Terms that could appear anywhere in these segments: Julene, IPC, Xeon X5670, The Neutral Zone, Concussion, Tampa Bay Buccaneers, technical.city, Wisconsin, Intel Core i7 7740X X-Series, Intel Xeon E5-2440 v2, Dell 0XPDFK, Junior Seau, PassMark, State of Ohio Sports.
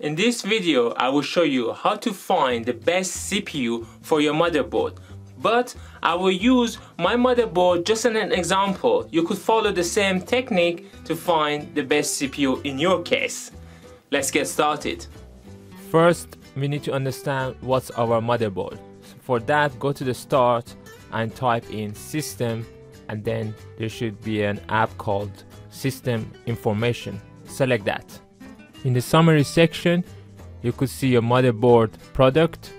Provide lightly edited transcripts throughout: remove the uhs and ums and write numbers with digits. In this video, I will show you how to find the best CPU for your motherboard, but I will use my motherboard just as an example. You could follow the same technique to find the best CPU in your case. Let's get started. First, we need to understand what's our motherboard. For that, go to the start and type in system, and then there should be an app called system information. Select that. In the summary section, you could see your motherboard product.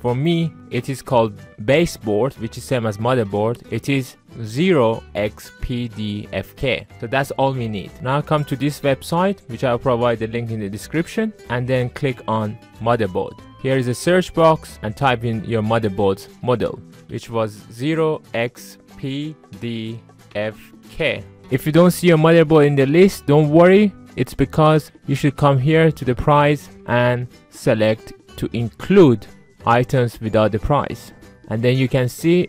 For me, it is called baseboard, which is same as motherboard. It is 0XPDFK. So that's all we need. Now come to this website, which I'll provide the link in the description, and then click on motherboard. Here is a search box and type in your motherboard's model, which was 0XPDFK. If you don't see your motherboard in the list, don't worry. It's because you should come here to the price and select to include items without the price. And then you can see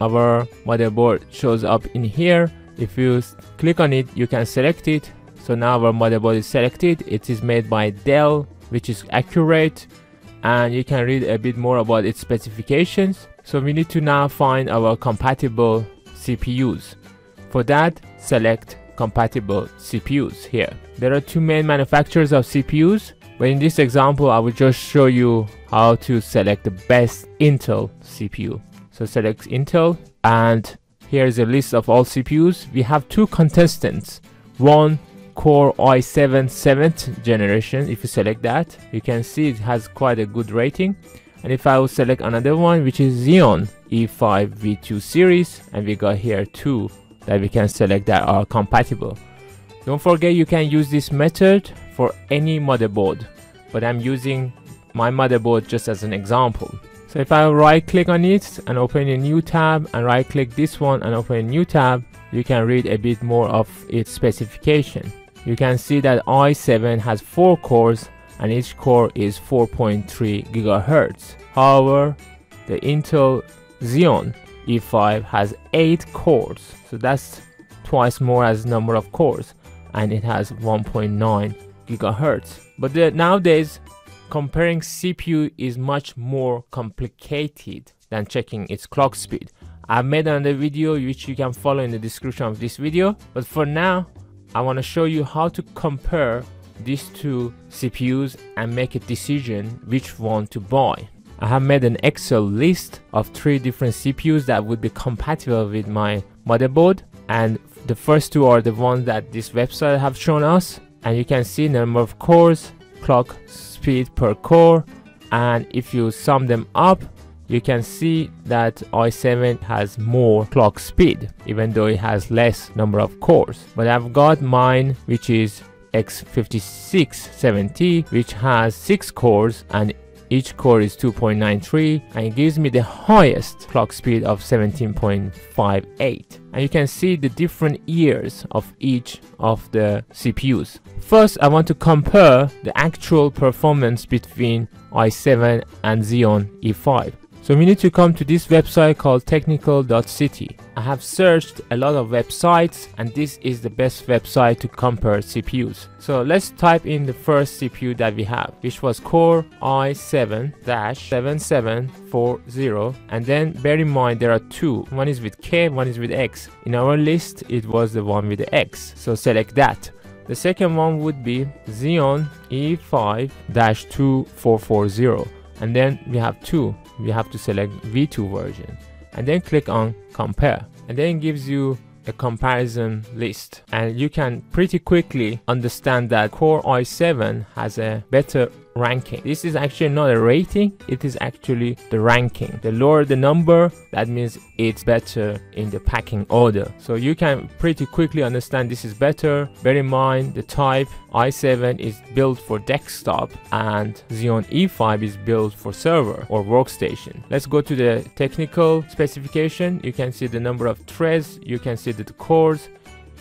our motherboard shows up in here. If you click on it, you can select it. So now our motherboard is selected. It is made by Dell, which is accurate. And you can read a bit more about its specifications. So we need to now find our compatible CPUs. For that, select compatible CPUs here. There are two main manufacturers of CPUs, but in this example I will just show you how to select the best Intel CPU. So select Intel, and here is a list of all CPUs. We have two contestants, one Core i7 7th generation. If you select that, you can see it has quite a good rating. And if I will select another one, which is Xeon E5 v2 series, and we got here two that we can select that are compatible. Don't forget, you can use this method for any motherboard, but I'm using my motherboard just as an example. So if I right click on it and open a new tab, and right click this one and open a new tab, you can read a bit more of its specification. You can see that i7 has 4 cores and each core is 4.3 GHz. However, the Intel Xeon E5 has 8 cores, so that's twice more as number of cores, and it has 1.9 GHz. But nowadays, comparing CPU is much more complicated than checking its clock speed. I've made another video which you can follow in the description of this video, but for now, I want to show you how to compare these two CPUs and make a decision which one to buy. I have made an Excel list of 3 different CPUs that would be compatible with my motherboard, and the first two are the ones that this website have shown us. And you can see number of cores, clock speed per core, and if you sum them up, you can see that i7 has more clock speed even though it has less number of cores. But I've got mine, which is X5670, which has 6 cores and each core is 2.93, and it gives me the highest clock speed of 17.58. And you can see the different years of each of the CPUs. First, I want to compare the actual performance between i7 and Xeon E5. So we need to come to this website called technical.city. I have searched a lot of websites, and this is the best website to compare CPUs. So let's type in the first CPU that we have, which was Core i7-7740, and then bear in mind there are two, one is with K, one is with X. In our list, it was the one with the X, so select that. The second one would be Xeon E5-2440, and then we have two. We have to select V2 version and then click on compare, and then it gives you a comparison list, and you can pretty quickly understand that Core i7 has a better ranking. This is actually not a rating, it is actually the ranking. The lower the number, that means it's better in the packing order. So you can pretty quickly understand this is better. Bear in mind the type, i7 is built for desktop and Xeon E5 is built for server or workstation. Let's go to the technical specification. You can see the number of threads, you can see the cores,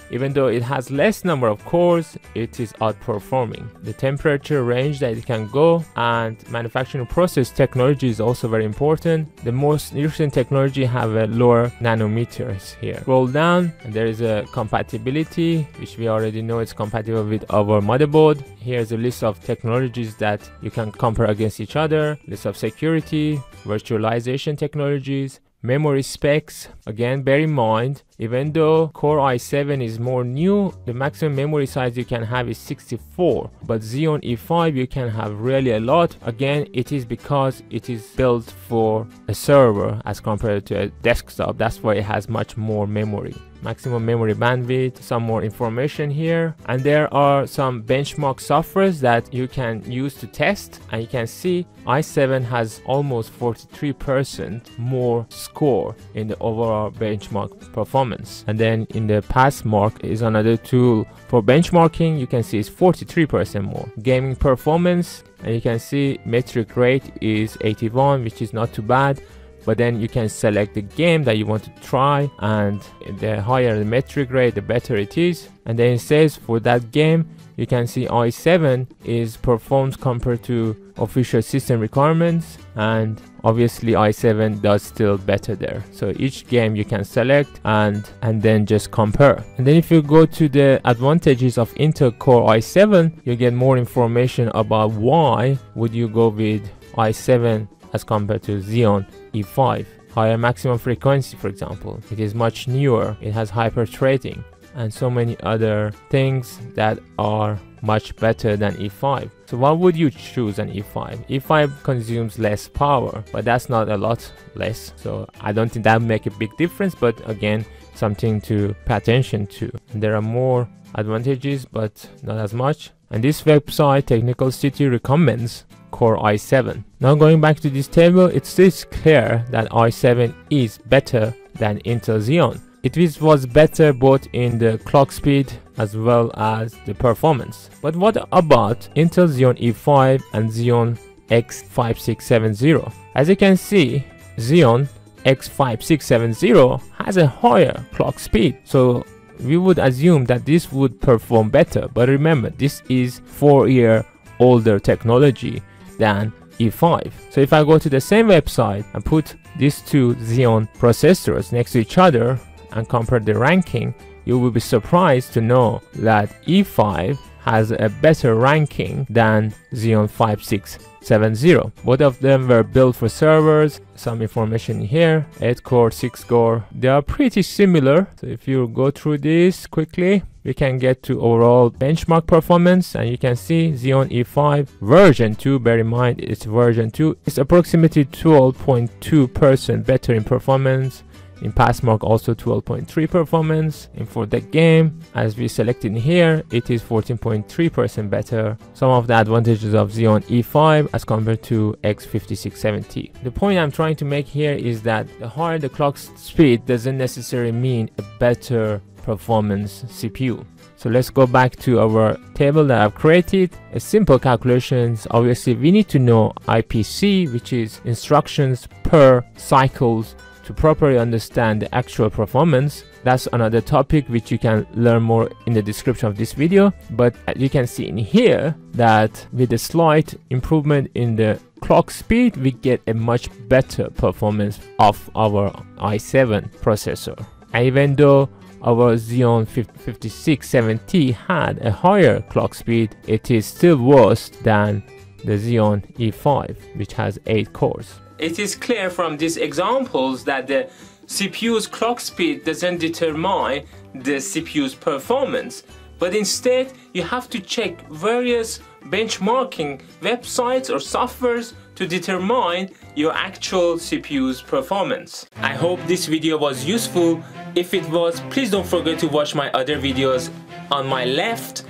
Even though it has less number of cores, it is outperforming the temperature range that it can go, and manufacturing process technology is also very important. The most recent technology have a lower nanometers here. Scroll down and there is a compatibility, which we already know it's compatible with our motherboard. Here's a list of technologies that you can compare against each other, list of security, virtualization technologies, memory specs. Again, bear in mind, even though Core i7 is more new, the maximum memory size you can have is 64, but Xeon E5 you can have really a lot. Again, it is because it is built for a server as compared to a desktop, that's why it has much more memory. Maximum memory bandwidth, some more information here, and there are some benchmark softwares that you can use to test, and you can see i7 has almost 43% more score in the overall benchmark performance. And then in the PassMark is another tool for benchmarking, you can see it's 43% more. Gaming performance, and you can see metric rate is 81, which is not too bad. But then you can select the game that you want to try, and the higher the metric rate, the better it is. And then it says for that game, you can see i7 is performed compared to official system requirements, and obviously i7 does still better there. So each game you can select and then just compare. And then if you go to the advantages of Intel Core i7, you get more information about why would you go with i7 as compared to Xeon E5. Higher maximum frequency, for example, it is much newer, it has hyper threading, and so many other things that are much better than E5. So why would you choose an E5? E5 consumes less power, but that's not a lot less, so I don't think that make a big difference, but again, something to pay attention to. And there are more advantages, but not as much. And this website, technical.city, recommends Core i7. Now going back to this table, it is clear that i7 is better than Intel Xeon. It was better both in the clock speed as well as the performance. But what about Intel Xeon E5 and Xeon X5670? As you can see, Xeon X5670 has a higher clock speed, so we would assume that this would perform better. But remember, this is 4 year older technology than E5. So if I go to the same website and put these two Xeon processors next to each other and compare the ranking, you will be surprised to know that E5 has a better ranking than Xeon 5670. Both of them were built for servers. Some information here, 8-core, 6-core, they are pretty similar. So if you go through this quickly, we can get to overall benchmark performance, and you can see Xeon E5 version 2, bear in mind it's version 2, it's approximately 12.2% better in performance. In PassMark also 12.3 performance. And for the game, as we selected here, it is 14.3% better. Some of the advantages of Xeon E5 as compared to X5670. The point I'm trying to make here is that the higher the clock speed doesn't necessarily mean a better performance CPU. So let's go back to our table that I've created. A simple calculations, obviously we need to know IPC, which is instructions per cycles, to properly understand the actual performance. That's another topic which you can learn more in the description of this video. But you can see in here that with a slight improvement in the clock speed, we get a much better performance of our i7 processor. And even though our Xeon 5670 had a higher clock speed, it is still worse than the Xeon E5, which has 8 cores. It is clear from these examples that the CPU's clock speed doesn't determine the CPU's performance, but instead you have to check various benchmarking websites or softwares to determine your actual CPU's performance. I hope this video was useful. If it was, please don't forget to watch my other videos on my left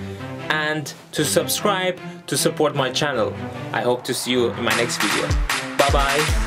and to subscribe to support my channel. I hope to see you in my next video. Bye-bye.